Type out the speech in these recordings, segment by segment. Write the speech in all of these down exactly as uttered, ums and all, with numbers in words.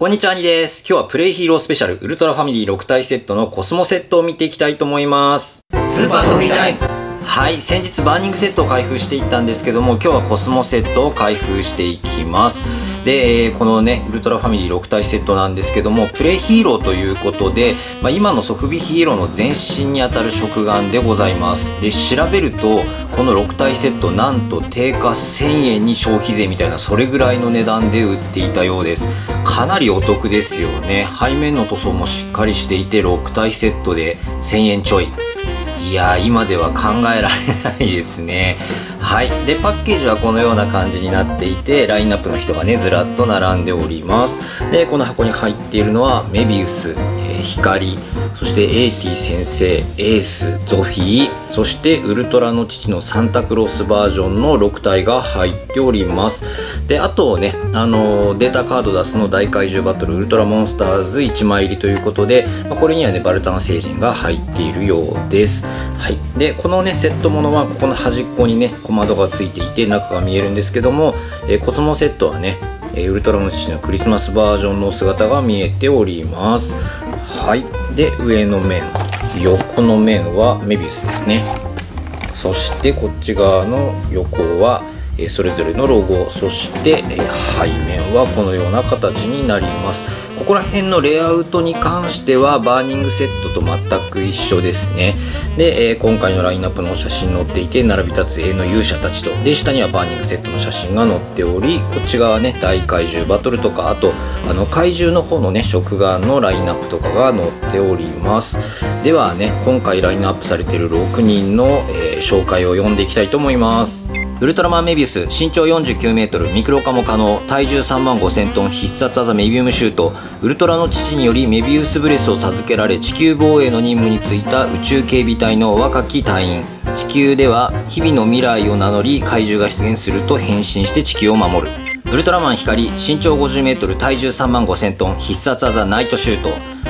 こんにちは、アニです。今日はプレイヒーロースペシャルウルトラファミリーろく体セットのコスモセットを見ていきたいと思います。スーパーソフィータイム。はい、先日バーニングセットを開封していったんですけども、今日はコスモセットを開封していきます。で、このね、ウルトラファミリーろく体セットなんですけども、プレイヒーローということで、まあ、今のソフビヒーローの前身にあたる食玩でございます。で、調べると、このろく体セット、なんと定価せんえんに消費税みたいな、それぐらいの値段で売っていたようです。かなりお得ですよね。背面の塗装もしっかりしていて、ろく体セットでせんえんちょい。いやー、今では考えられないですね。はい。で、パッケージはこのような感じになっていて、ラインナップの人がね、ずらっと並んでおります。で、この箱に入っているのは、メビウス、えー、光、そしてエイティ先生、エース、ゾフィー、そしてウルトラの父のサンタクロースバージョンのろく体が入っております。で、あとね、あのー、データカード出すの大怪獣バトルウルトラモンスターズいちまい入りということで、まあ、これにはね、バルタン星人が入っているようです。はい、でこの、ね、セットものはここの端っこに、ね、小窓がついていて中が見えるんですけども、えー、コスモセットはね、えー、ウルトラの父のクリスマスバージョンのお姿が見えております。はい、で上の面横の面はメビウスですね。そしてこっち側の横は、えー、それぞれのロゴ、そして、えー、背面はこのような形になります。ここら辺のレイアウトに関してはバーニングセットと全く一緒ですね。で、えー、今回のラインナップの写真載っていて、並び立つ絵の勇者たちと、で下にはバーニングセットの写真が載っており、こっち側ね大怪獣バトルとか、あとあの怪獣の方のね食玩のラインナップとかが載っております。ではね、今回ラインナップされているろくにんの、えー、紹介を読んでいきたいと思います。ウルトラマンメビウス、身長 よんじゅうきゅうメートル、ミクロ化も可能、体重さんまんごせんトン、必殺技メビウムシュート。ウルトラの父によりメビウスブレスを授けられ、地球防衛の任務に就いた宇宙警備隊の若き隊員。地球では日々の未来を名乗り、怪獣が出現すると変身して地球を守る。ウルトラマン光、身長 ごじゅうメートル、体重さんまんごせんトン、必殺技ナイトシュート。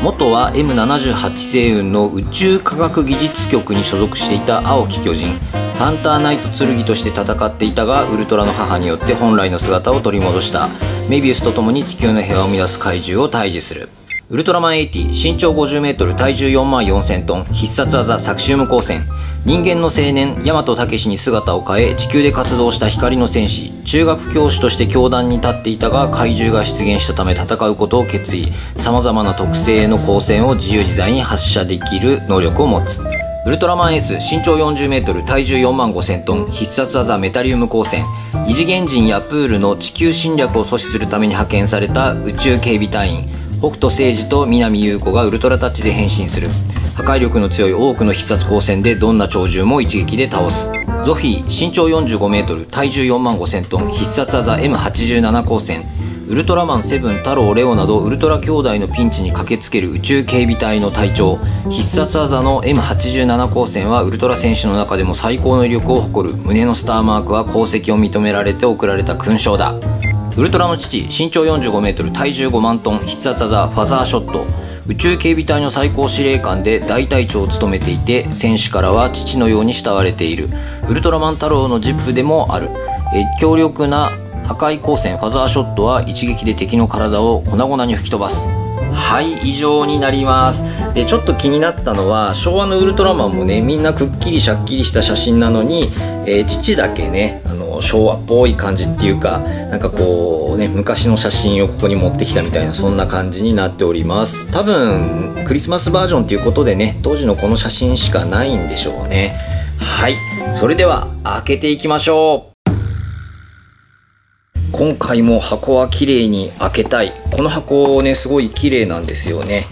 元は エムななじゅうはち 星雲の宇宙科学技術局に所属していた青き巨人。ハンターナイト剣として戦っていたが、ウルトラの母によって本来の姿を取り戻した。メビウスと共に地球の平和を生み出す怪獣を退治する。ウルトラマンはちじゅう、身長 ごじゅうメートル、体重よんまんよんせんトン、必殺技サクシウム光線。人間の青年ヤマトタケシに姿を変え、地球で活動した光の戦士。中学教師として教壇に立っていたが、怪獣が出現したため戦うことを決意。様々な特性の光線を自由自在に発射できる能力を持つ。ウルトラマン S、身長 よんじゅうメートル、体重よんまんごせんトン、必殺技メタリウム光線。異次元人ヤプールの地球侵略を阻止するために派遣された宇宙警備隊員。北斗星司と南優子がウルトラタッチで変身する。破壊力の強い多くの必殺光線でどんな鳥獣も一撃で倒す。ゾフィー、身長 よんじゅうごメートル、体重よんまんごせんトン、必殺技 エムはちじゅうなな 光線。ウルトラマンセブン、太郎、レオなどウルトラ兄弟のピンチに駆けつける宇宙警備隊の隊長。必殺技の エムはちじゅうなな 光線はウルトラ選手の中でも最高の威力を誇る。胸のスターマークは功績を認められて贈られた勲章だ。ウルトラの父、身長 よんじゅうごメートル、体重ごまんトン、必殺技ファザーショット。宇宙警備隊の最高司令官で大隊長を務めていて、選手からは父のように慕われている。ウルトラマン太郎のジップでもある。え強力な破壊光線ファザーショットは一撃で敵の体を粉々に吹き飛ばす。はい、以上になります。でちょっと気になったのは、昭和のウルトラマンもね、みんなくっきりしゃっきりした写真なのに、えー、父だけね、あの昭和っぽい感じっていうか、なんかこうね、昔の写真をここに持ってきたみたいな、そんな感じになっております。多分クリスマスバージョンっていうことでね、当時のこの写真しかないんでしょうね。はい、それでは開けていきましょう。今回も箱は綺麗に開けたい。この箱ね、すごい綺麗なんですよね。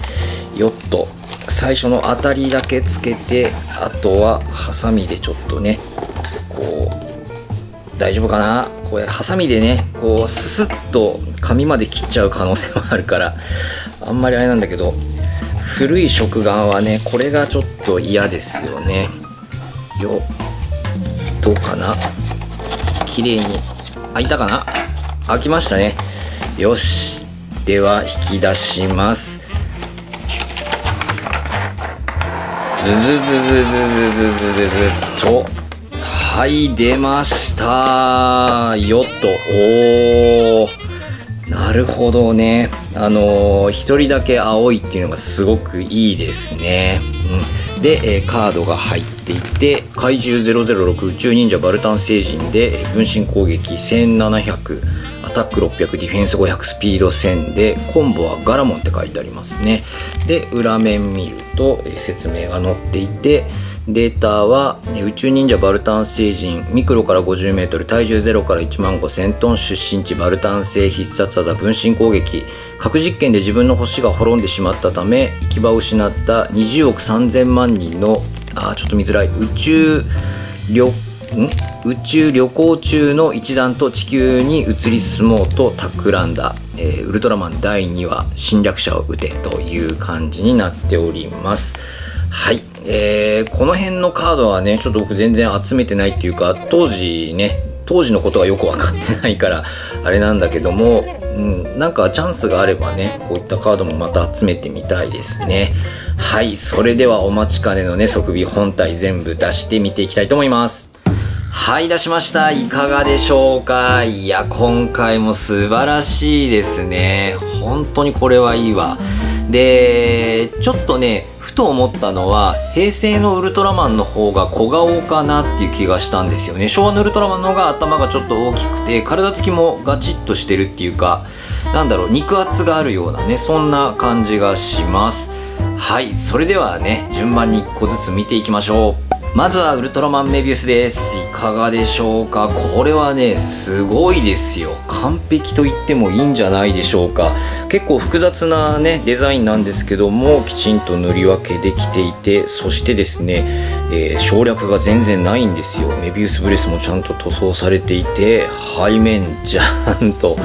よっと最初の当たりだけつけて、あとはハサミでちょっとね、こう大丈夫かな、これハサミでね、こうススッと紙まで切っちゃう可能性もあるから、あんまりあれなんだけど、古い食玩はね、これがちょっと嫌ですよね。よっ、どうかな、綺麗に開いたかな。開きましたね。よし、では引き出します。ズズズズズズズズズズと、はい、出ましたよっと。おー、なるほどね。あの一人だけ青いっていうのがすごくいいですね。うん、で、えー、カードが入っていて「怪獣ゼロゼロろく宇宙忍者バルタン星人」で分身攻撃せんななひゃくアタックろっぴゃくディフェンスごひゃくスピードせんでコンボはガラモンって書いてありますね。で裏面見ると、えー、説明が載っていて。データは宇宙忍者バルタン星人ミクロから ごじゅうメートル 体重ゼロから いちまんごせんトン出身地バルタン星必殺技分身攻撃核実験で自分の星が滅んでしまったため行き場を失ったにじゅうおくさんぜんまんにんのあちょっと見づらい宇宙旅ん宇宙旅行中の一団と地球に移り住もうと企んだ、えー、ウルトラマンだいにわ侵略者を撃てという感じになっております。はい、えー、この辺のカードはねちょっと僕全然集めてないっていうか当時ね当時のことがよく分かってないからあれなんだけども、うん、なんかチャンスがあればねこういったカードもまた集めてみたいですね。はい、それではお待ちかねのね即備本体全部出してみていきたいと思います。はい、出しました。いかがでしょうか。いや今回も素晴らしいですね。本当にこれはいいわ。でちょっとねふと思ったのは平成のウルトラマンの方が小顔かなっていう気がしたんですよね。昭和のウルトラマンの方が頭がちょっと大きくて体つきもガチッとしてるっていうかなんだろう肉厚があるようなねそんな感じがします。はい、それではね順番にいっこずつ見ていきましょう。まずはウルトラマンメビウスです。いかがでしょうか。これはね、すごいですよ。完璧と言ってもいいんじゃないでしょうか。結構複雑なね、デザインなんですけども、きちんと塗り分けできていて、そしてですね、えー、省略が全然ないんですよ。メビウスブレスもちゃんと塗装されていて、背面ちゃんと。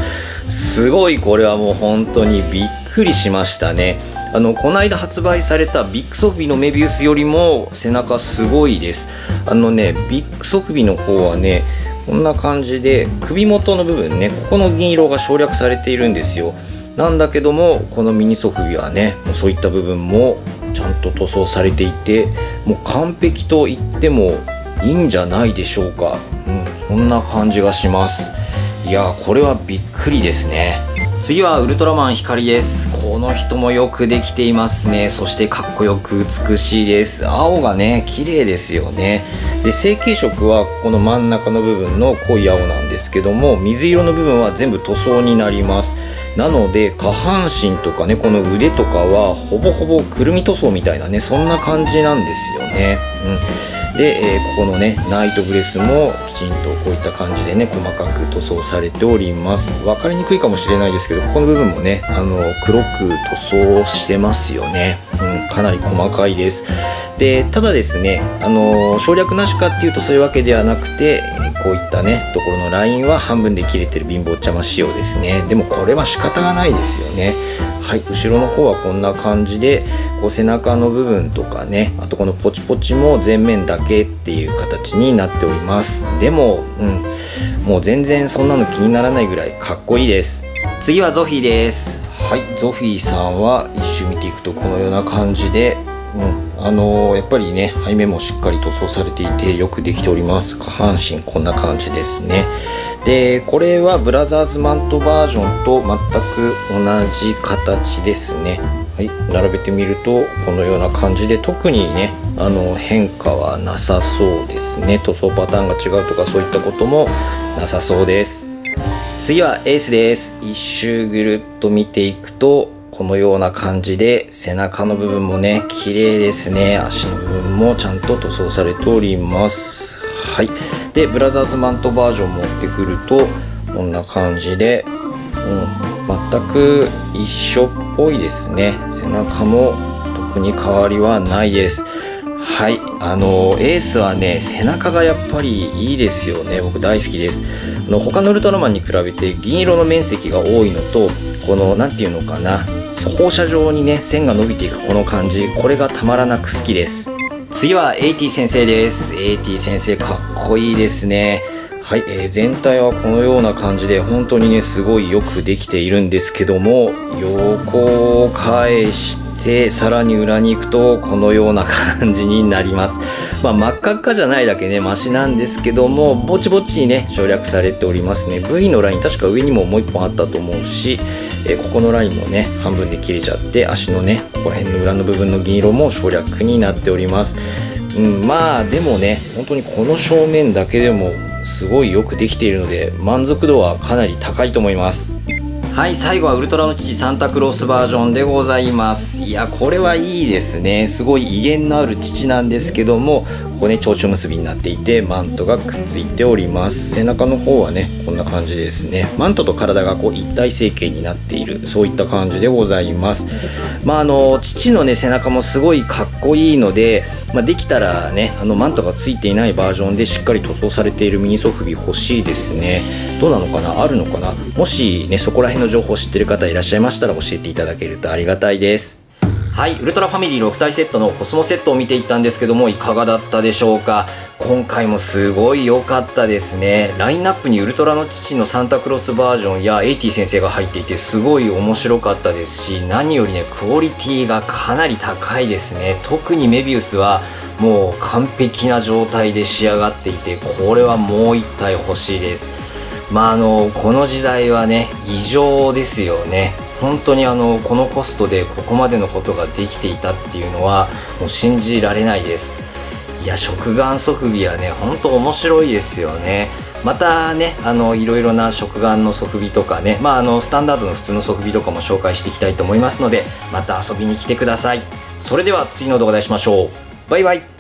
すごい、これはもう本当にびっくりしましたね。あのこの間発売されたビッグソフビのメビウスよりも背中すごいです。あのねビッグソフビの方はねこんな感じで首元の部分ねここの銀色が省略されているんですよ。なんだけどもこのミニソフビはねそういった部分もちゃんと塗装されていてもう完璧と言ってもいいんじゃないでしょうか、うん、そんな感じがします。いやーこれはびっくりですね。次はウルトラマン光です。この人もよくできていますね。そしてかっこよく美しいです。青がね綺麗ですよね。で成型色はこの真ん中の部分の濃い青なんですけども水色の部分は全部塗装になります。なので下半身とかねこの腕とかはほぼほぼくるみ塗装みたいなねそんな感じなんですよね、うん、で、えー、ここのねナイトブレスもきちんとこういった感じでね細かく塗装されております。分かりにくいかもしれないですけどここの部分もねあの黒く塗装してますよね、うん、かなり細かいです。でただですねあの省略なしかっていうとそういうわけではなくてこういったねところのラインは半分で切れてる貧乏ちゃま仕様ですね。でもこれは仕方がないですよね。はい、後ろの方はこんな感じでこう背中の部分とかねあとこのポチポチも前面だけっていう形になっております。でも、うん、もう全然そんなの気にならないぐらいかっこいいです。次はゾフィーです。はい、ゾフィーさんは一周見ていくとこのような感じでうん、あのー、やっぱりね背面もしっかり塗装されていてよくできております。下半身こんな感じですね。でこれはブラザーズマントバージョンと全く同じ形ですね。はい、並べてみるとこのような感じで特にねあの変化はなさそうですね。塗装パターンが違うとかそういったこともなさそうです。次はエースです。一周ぐるっと見ていくとこのような感じで背中の部分もね綺麗ですね。足の部分もちゃんと塗装されております。はい、でブラザーズマントバージョン持ってくるとこんな感じで、うん、全く一緒っぽいですね。背中も特に変わりはないです。はい、あのエースはね背中がやっぱりいいですよね。僕大好きです。あの他のウルトラマンに比べて銀色の面積が多いのとこの何ていうのかな放射状にね線が伸びていくこの感じこれがたまらなく好きです。次はエーティー先生です。エーティー先生かっこいいですね。はい、えー、全体はこのような感じで本当にねすごいよくできているんですけども横を返してでさらに裏に行くとこのような感じになります。まあ、真っ赤っかじゃないだけねマシなんですけども、ぼちぼちにね省略されておりますね。 ブイ のライン確か上にももういっぽんあったと思うし、えー、ここのラインもね半分で切れちゃって、足のねここら辺の裏の部分の銀色も省略になっております。うん、まあでもね本当にこの正面だけでもすごいよくできているので満足度はかなり高いと思います。はい、最後はウルトラの父サンタクロースバージョンでございます。いやこれはいいですね。すごい威厳のある父なんですけども、ここね蝶々結びになっていてマントがくっついております。背中の方はねこんな感じですね。マントと体がこう一体成形になっている、そういった感じでございます。まああの父のね背中もすごいかっこいいので、まあ、できたらねあのマントがついていないバージョンでしっかり塗装されているミニソフビ欲しいですね。どうなのかな、あるのかな。もしねそこら辺の情報を知ってる方いらっしゃいましたら教えていただけるとありがたいです。はい、ウルトラファミリーろく体セットのコスモセットを見ていったんですけども、いかがだったでしょうか。今回もすごい良かったですね。ラインナップにウルトラの父のサンタクロースバージョンやエイティ先生が入っていてすごい面白かったですし、何よりねクオリティがかなり高いですね。特にメビウスはもう完璧な状態で仕上がっていて、これはもういったい欲しいです。まああのこの時代はね異常ですよね。本当にあのこのコストでここまでのことができていたっていうのはもう信じられないです。いや食玩ソフビはね本当面白いですよね。またねあのいろいろな食玩のソフビとかね、まああのスタンダードの普通のソフビとかも紹介していきたいと思いますので、また遊びに来てください。それでは次の動画でお会いしましょう。バイバイ。